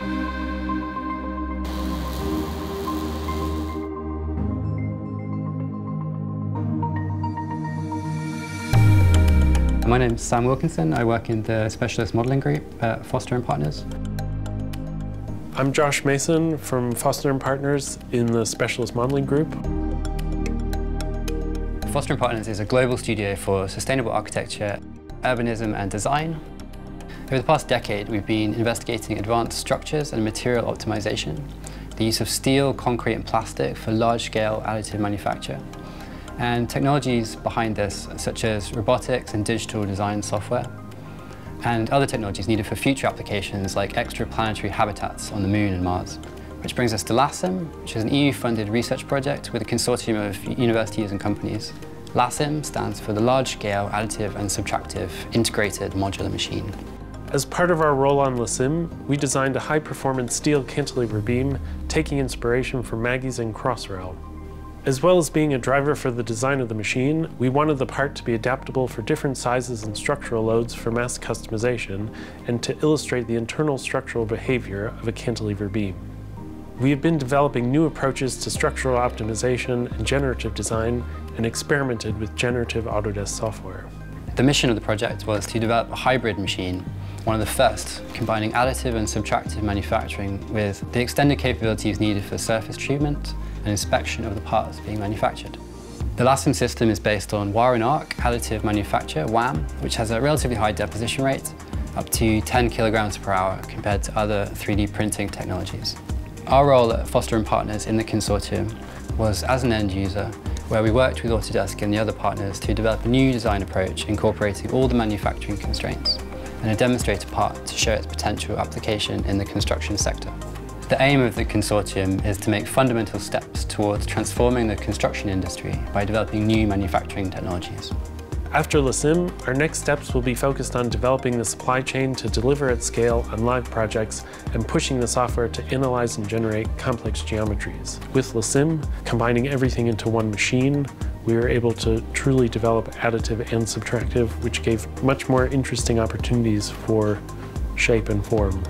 My name's Sam Wilkinson. I work in the specialist modeling group at Foster and Partners. I'm Josh Mason from Foster and Partners in the specialist modeling group. Foster and Partners is a global studio for sustainable architecture, urbanism and design. Over the past decade, we've been investigating advanced structures and material optimization, the use of steel, concrete and plastic for large-scale additive manufacture, and technologies behind this, such as robotics and digital design software, and other technologies needed for future applications like extraplanetary habitats on the Moon and Mars. Which brings us to LASIMM, which is an EU-funded research project with a consortium of universities and companies. LASIMM stands for the Large-Scale Additive and Subtractive Integrated Modular Machine. As part of our role on LASIMM, we designed a high-performance steel cantilever beam, taking inspiration from Maggie's and Crossrail. As well as being a driver for the design of the machine, we wanted the part to be adaptable for different sizes and structural loads for mass customization, and to illustrate the internal structural behavior of a cantilever beam. We have been developing new approaches to structural optimization and generative design, and experimented with generative Autodesk software. The mission of the project was to develop a hybrid machine, one of the first, combining additive and subtractive manufacturing with the extended capabilities needed for surface treatment and inspection of the parts being manufactured. The LASIMM system is based on wire and arc additive manufacture, WAM, which has a relatively high deposition rate, up to 10 kilograms per hour compared to other 3D printing technologies. Our role at Foster and Partners in the consortium was as an end user, where we worked with Autodesk and the other partners to develop a new design approach incorporating all the manufacturing constraints, and a demonstrator part to show its potential application in the construction sector. The aim of the consortium is to make fundamental steps towards transforming the construction industry by developing new manufacturing technologies. After LASIMM, our next steps will be focused on developing the supply chain to deliver at scale on live projects and pushing the software to analyze and generate complex geometries. With LASIMM, combining everything into one machine, we were able to truly develop additive and subtractive, which gave much more interesting opportunities for shape and form.